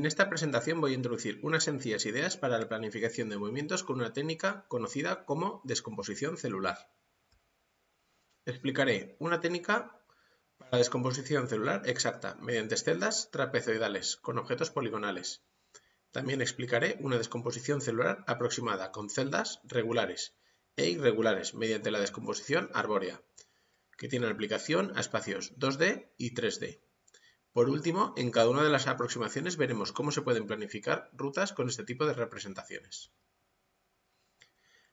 En esta presentación voy a introducir unas sencillas ideas para la planificación de movimientos con una técnica conocida como descomposición celular. Explicaré una técnica para descomposición celular exacta mediante celdas trapezoidales con objetos poligonales. También explicaré una descomposición celular aproximada con celdas regulares e irregulares mediante la descomposición arbórea, que tiene aplicación a espacios 2D y 3D. Por último, en cada una de las aproximaciones veremos cómo se pueden planificar rutas con este tipo de representaciones.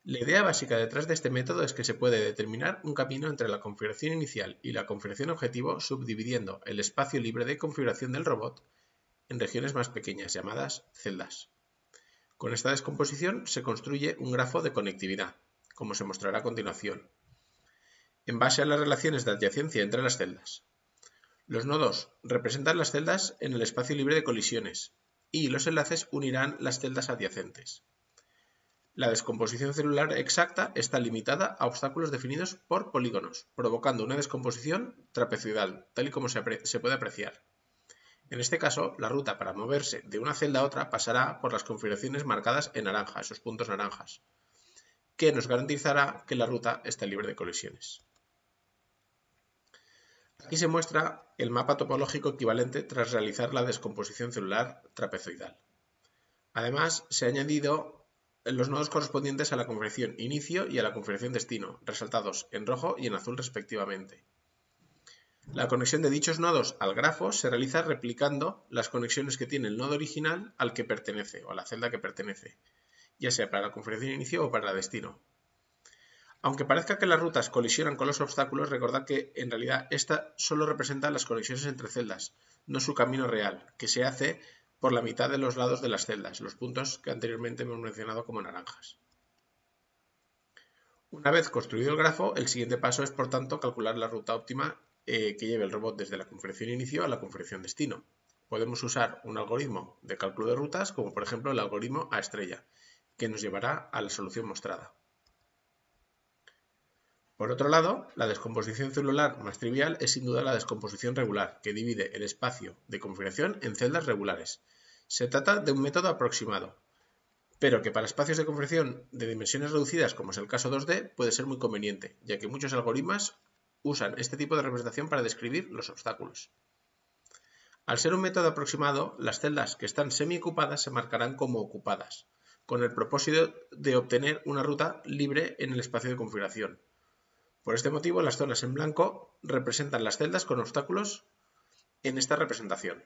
La idea básica detrás de este método es que se puede determinar un camino entre la configuración inicial y la configuración objetivo subdividiendo el espacio libre de configuración del robot en regiones más pequeñas llamadas celdas. Con esta descomposición se construye un grafo de conectividad, como se mostrará a continuación, en base a las relaciones de adyacencia entre las celdas. Los nodos representan las celdas en el espacio libre de colisiones y los enlaces unirán las celdas adyacentes. La descomposición celular exacta está limitada a obstáculos definidos por polígonos, provocando una descomposición trapezoidal, tal y como se puede apreciar. En este caso, la ruta para moverse de una celda a otra pasará por las configuraciones marcadas en naranja, esos puntos naranjas, que nos garantizará que la ruta está libre de colisiones. Aquí se muestra el mapa topológico equivalente tras realizar la descomposición celular trapezoidal. Además, se han añadido los nodos correspondientes a la configuración inicio y a la configuración destino, resaltados en rojo y en azul respectivamente. La conexión de dichos nodos al grafo se realiza replicando las conexiones que tiene el nodo original al que pertenece o a la celda que pertenece, ya sea para la configuración inicio o para la destino. Aunque parezca que las rutas colisionan con los obstáculos, recordad que en realidad esta solo representa las conexiones entre celdas, no su camino real, que se hace por la mitad de los lados de las celdas, los puntos que anteriormente hemos mencionado como naranjas. Una vez construido el grafo, el siguiente paso es, por tanto, calcular la ruta óptima que lleve el robot desde la configuración inicio a la configuración destino. Podemos usar un algoritmo de cálculo de rutas, como por ejemplo el algoritmo A estrella, que nos llevará a la solución mostrada. Por otro lado, la descomposición celular más trivial es sin duda la descomposición regular, que divide el espacio de configuración en celdas regulares. Se trata de un método aproximado, pero que para espacios de configuración de dimensiones reducidas, como es el caso 2D, puede ser muy conveniente, ya que muchos algoritmos usan este tipo de representación para describir los obstáculos. Al ser un método aproximado, las celdas que están semiocupadas se marcarán como ocupadas, con el propósito de obtener una ruta libre en el espacio de configuración. Por este motivo, las zonas en blanco representan las celdas con obstáculos en esta representación.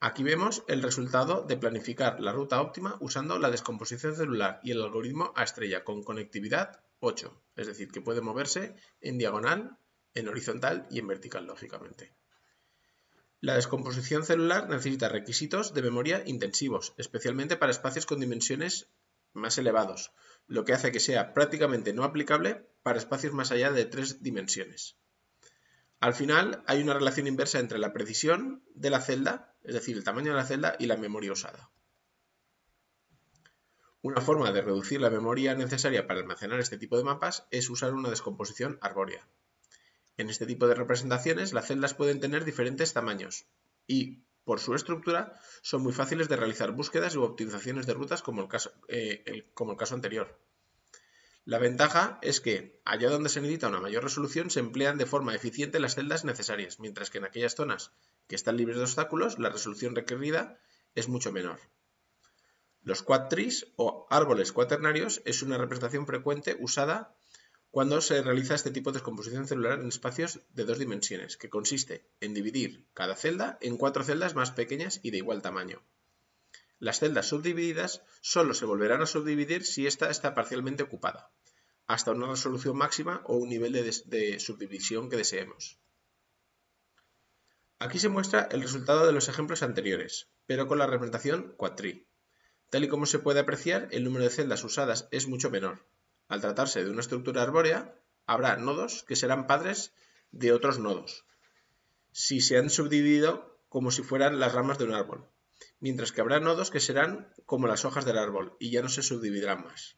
Aquí vemos el resultado de planificar la ruta óptima usando la descomposición celular y el algoritmo A estrella con conectividad 8, es decir, que puede moverse en diagonal, en horizontal y en vertical, lógicamente. La descomposición celular necesita requisitos de memoria intensivos, especialmente para espacios con dimensiones más elevados, lo que hace que sea prácticamente no aplicable para espacios más allá de 3 dimensiones. Al final, hay una relación inversa entre la precisión de la celda, es decir, el tamaño de la celda y la memoria usada. Una forma de reducir la memoria necesaria para almacenar este tipo de mapas es usar una descomposición arbórea. En este tipo de representaciones, las celdas pueden tener diferentes tamaños y, por su estructura, son muy fáciles de realizar búsquedas u optimizaciones de rutas como el caso anterior. La ventaja es que, allá donde se necesita una mayor resolución, se emplean de forma eficiente las celdas necesarias, mientras que en aquellas zonas que están libres de obstáculos, la resolución requerida es mucho menor. Los quadtrees o árboles cuaternarios es una representación frecuente usada cuando se realiza este tipo de descomposición celular en espacios de 2 dimensiones, que consiste en dividir cada celda en 4 celdas más pequeñas y de igual tamaño. Las celdas subdivididas solo se volverán a subdividir si ésta está parcialmente ocupada, hasta una resolución máxima o un nivel de subdivisión que deseemos. Aquí se muestra el resultado de los ejemplos anteriores, pero con la representación Quad-Tri. Tal y como se puede apreciar, el número de celdas usadas es mucho menor. Al tratarse de una estructura arbórea, habrá nodos que serán padres de otros nodos, si se han subdividido como si fueran las ramas de un árbol, mientras que habrá nodos que serán como las hojas del árbol y ya no se subdividirán más.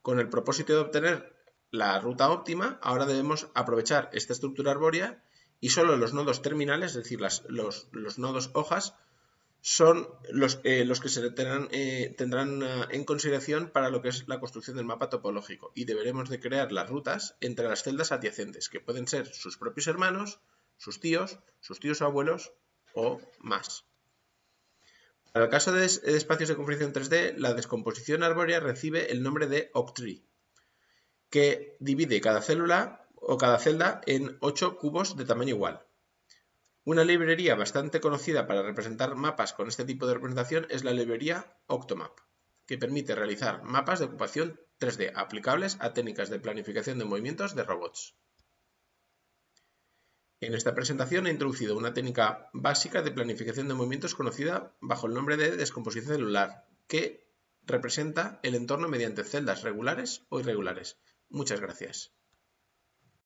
Con el propósito de obtener la ruta óptima, ahora debemos aprovechar esta estructura arbórea y solo los nodos terminales, es decir, los nodos hojas, son los que se tendrán en consideración para lo que es la construcción del mapa topológico, y deberemos de crear las rutas entre las celdas adyacentes, que pueden ser sus propios hermanos, sus tíos abuelos o más. Para el caso de espacios de configuración 3D, la descomposición arbórea recibe el nombre de Quad-Tri, que divide cada célula o cada celda en 8 cubos de tamaño igual. Una librería bastante conocida para representar mapas con este tipo de representación es la librería Octomap, que permite realizar mapas de ocupación 3D aplicables a técnicas de planificación de movimientos de robots. En esta presentación he introducido una técnica básica de planificación de movimientos conocida bajo el nombre de descomposición celular, que representa el entorno mediante celdas regulares o irregulares. Muchas gracias.